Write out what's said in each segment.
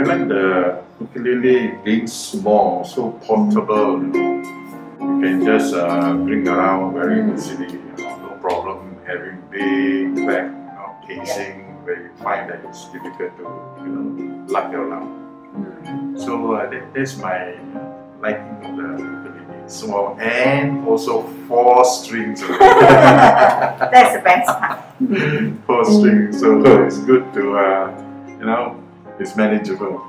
I like the ukulele, being small, so portable, you know. You can just bring around very easily, you know, no problem having big back, you know, casing where you find that it's difficult to, you know, lug around. So that's my liking of the ukulele. Small and also 4 strings. That's the best part. 4 strings, so it's good to, you know, it's manageable.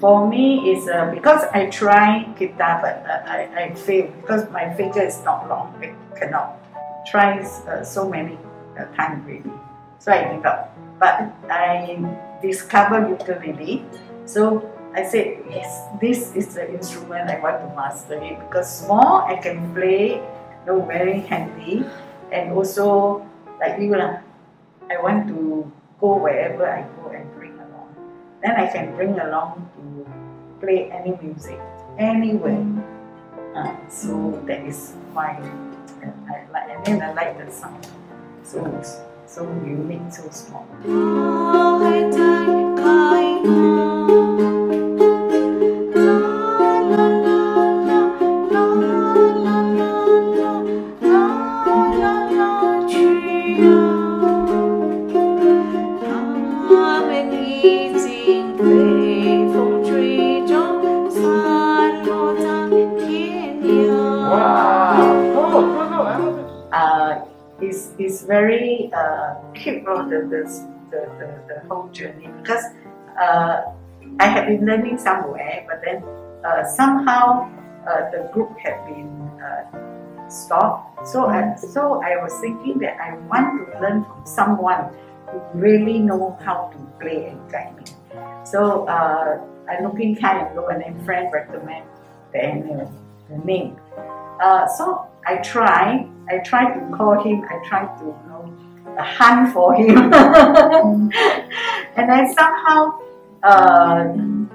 For me, it's because I try guitar, but I fail because my finger is not long. I cannot try so many times really, so I give up. But I discovered ukulele, so I said, yes, this is the instrument I want to master it because small I can play, you know, very handy, and also like you lah, I want to go wherever I go and bring along. Then I can bring along to play any music, anywhere. So that is why I like, and then I like the sound. So unique, so small. It's very cute, the whole journey, because I have been learning somewhere, but then somehow the group had been stopped. So I was thinking that I want to learn from someone who really know how to play and guide me. So I'm looking high and low, and then friend recommend the name. So I tried to call him, I tried to, you know, hunt for him. And I somehow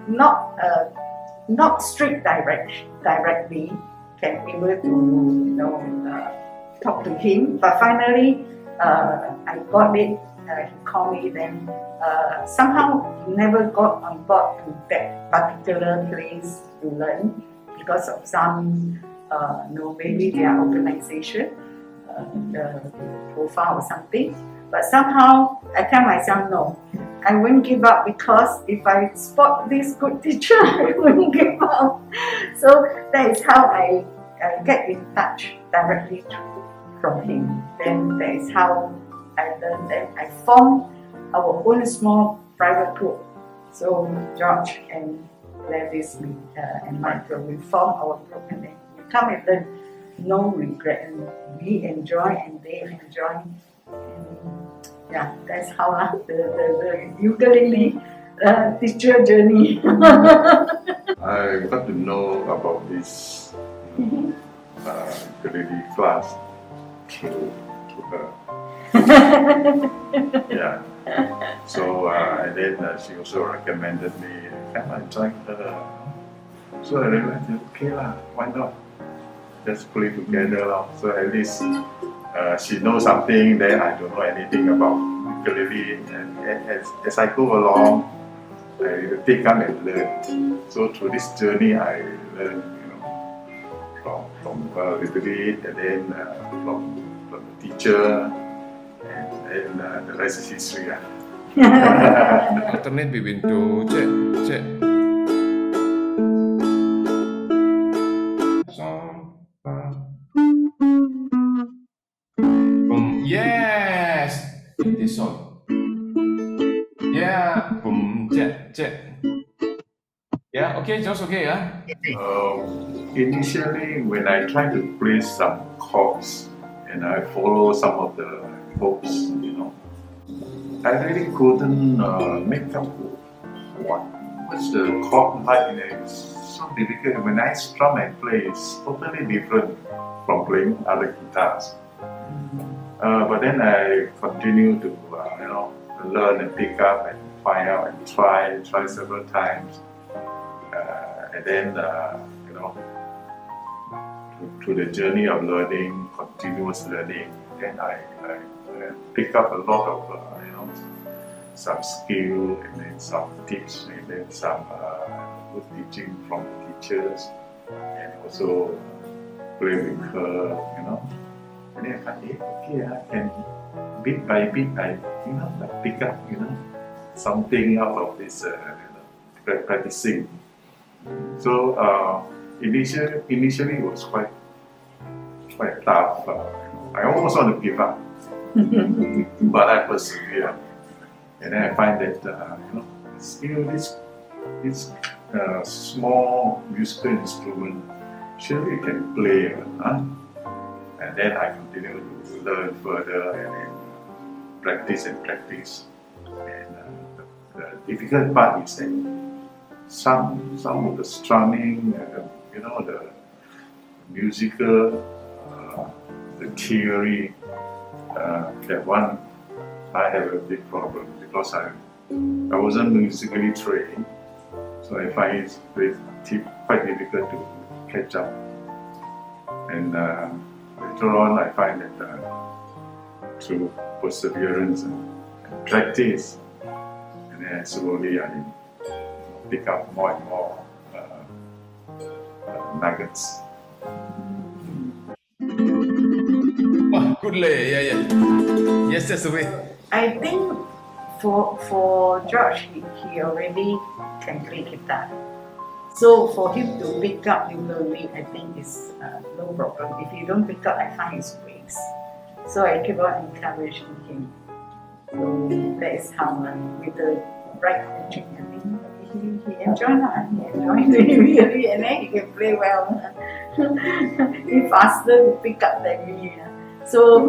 not straight directly can be able to, you know, talk to him, but finally I got it. He called me, then somehow never got on board to that particular place to learn because of some no, maybe their organization, the profile or something. But somehow I tell myself, no, I won't give up, because if I spot this good teacher, I won't give up. So that is how I get in touch directly from him. Then that is how I learned. Then I formed our own small private group. So George and Gladys and Michael, we formed our group, and then come and learn, no regret, and we enjoy and they enjoy. And yeah, that's how the ukulele teacher journey. I got to know about this ukulele class through her. Yeah. So and then she also recommended me, can I join her? So I realized, okay lah, why not? Just play together lah. So at least she knows something that I don't know anything about ukulele, and as I go along, I take up and learn. So through this journey, I learn, you know, from her a little bit, and then from the teacher, and then the rest is history lah. Alternate between do, check. Yes, this song. Yeah, boom, check. Yeah, okay, just okay, yeah. Initially, when I try to play some chords and I follow some of the chords, you know, I really couldn't make up what's the chord like. It's so difficult. When I strum and play, it's totally different from playing other guitars. But then I continue to, you know, learn and pick up and find out and try several times, and then you know, through the journey of learning, continuous learning, then I pick up a lot of, you know, some skill, and then some tips, and then some good teaching from the teachers, and also play with her, you know. And then I thought, hey, okay, I can bit by bit, I pick up, something out of this practicing. So initially it was quite tough. I almost want to give up, but I persevere, and then I find that this small musical instrument, surely you can play, and then I continue to learn further and then practice. And the difficult part is that some of the strumming, the musical, the theory, that one I have a big problem, because I wasn't musically trained, so I find it quite difficult to catch up. And later on, I find that through perseverance and practice, and then slowly I pick up more and more nuggets. Oh, good lay, yeah. Yes, that's the way. I think for George, he already can play guitar. So for him to pick up ukulele, I think is no problem. If you don't pick up, I find his ways. So I keep on encouraging him. So that is how, with the right coaching, I think. He enjoyed it, really, and then he can play well. He faster to pick up than me. So,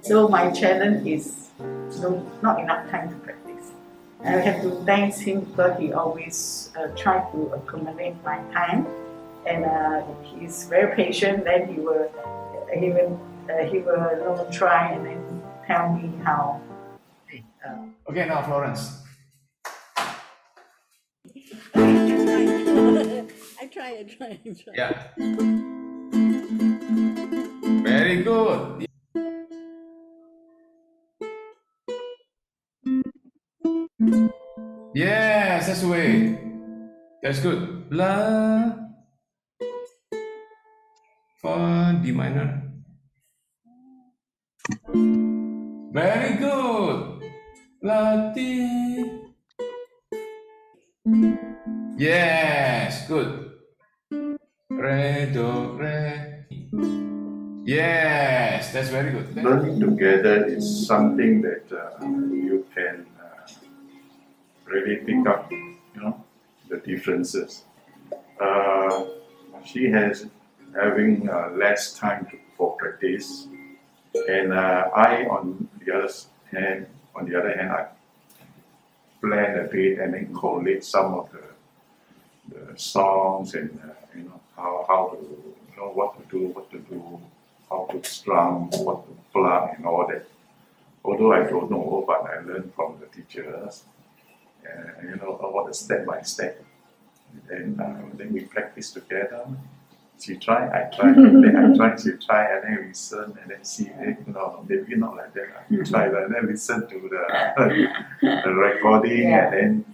so my challenge is not enough time to practice. I have to thank him because he always tries to accommodate my time, and he's very patient. Then he will try and then tell me how. Okay, now Florence. I try. Yeah. Very good. Yes, that's the way. That's good. La for D minor. Very good. La ti. Yes, good. Re, do, re. Yes, that's very good. Learning together is something that you can really pick up, the differences. She has having less time for practice, and I, on the other hand, I plan a bit and then collate some of the songs and how to strum, what to plug and all that. Although I don't know, but I learned from the teachers, and all the step by step. And then we practice together. She try, I try, then I try, she try, and then listen, and then see, maybe not like that. You try, and then listen to the recording, yeah. And then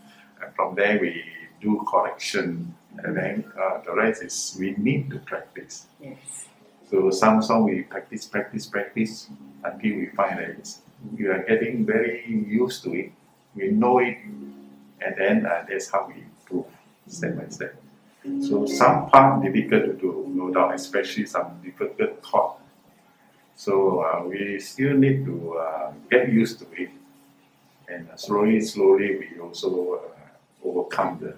from there we do correction, and then the rest is we need to practice. Yes. So some song we practice until we find that we are getting very used to it. We know it, and then that's how we improve step by step. So some part difficult to do, no doubt, especially some difficult chord. So we still need to get used to it, and slowly we also overcome the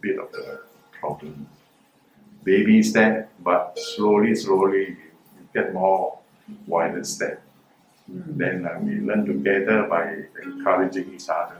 bit of the problem. Baby step, but slowly you get more wider step. Then we learn together by encouraging each other.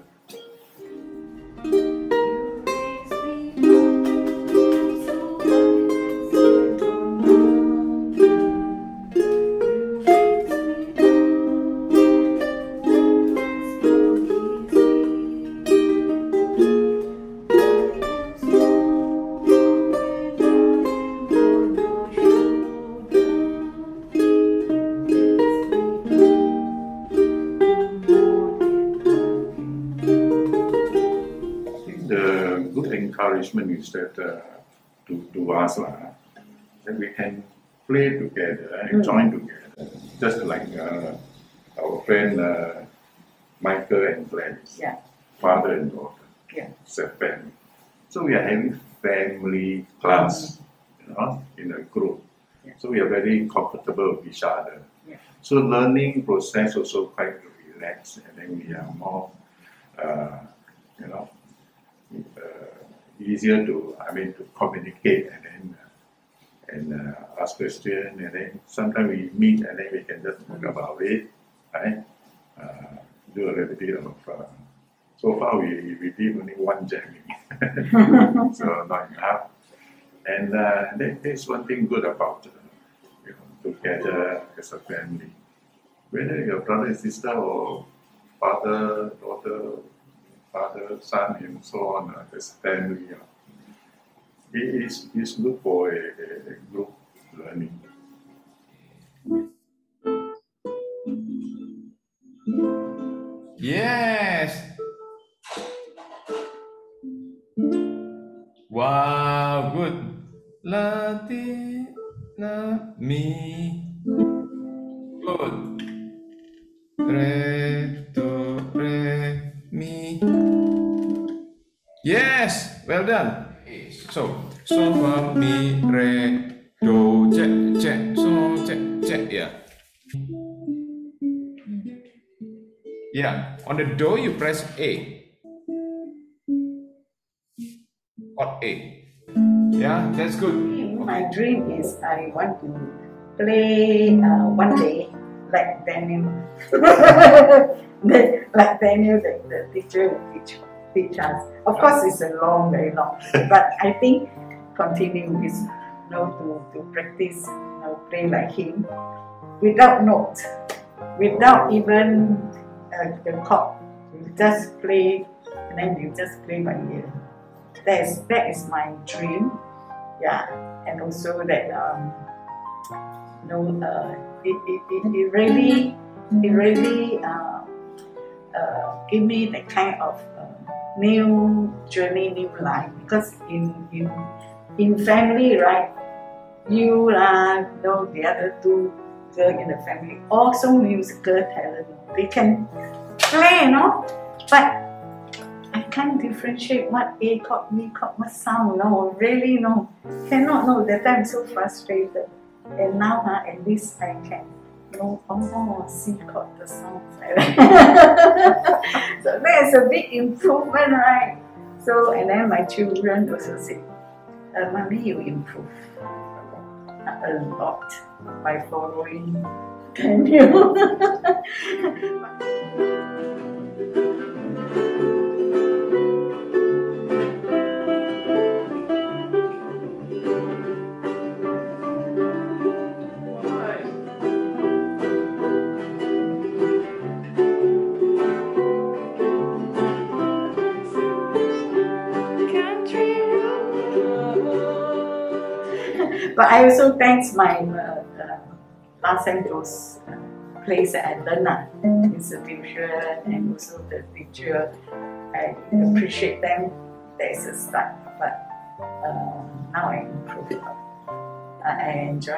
encouragement is that to us that we can play together and join together, just like our friend Michael and Florence, father and daughter, it's a family. So we are having family class, you know, in a group. So we are very comfortable with each other. So learning process also quite relaxed, and then we are more, you know, easier to, to communicate, and then ask questions, and then sometimes we meet, and then we can just talk about it, right? Do a little bit of, so far we did only one jamming, so not enough. And that's one thing good about together as a family. Whether your brother and sister or father, daughter, father, son, and so on, as a family, it's good for a group learning. Yes! Wow, good! Latina mi. Good. Re, do, re, mi. Yes, well done. So fa, mi, re, do, che, che, so, che, che, yeah. Yeah, on the do you press A. Or A. Yeah, that's good. My dream is I want to play one day like Daniel. Like Daniel, the teacher will teach us. Of course, it's a long, very long. But I think continuing is to practice, play like him without notes, without even the chord. You just play, and then you just play by ear. That is my dream. And also that it really give me that kind of new journey, new life. Because in family, right, you the other two girls in the family also musical talent. They can play, but I can't differentiate what A chord, B chord, what sound, really cannot know. That time I'm so frustrated. And now at least I can know, C chord, the sound. So that's a big improvement, right? So, and then my children also say, Mommy, you improve a lot by following Daniel. But I also thanks my last time those plays that I learned, institution and also the teacher. I appreciate them. That is a start, but now I improve it. I enjoy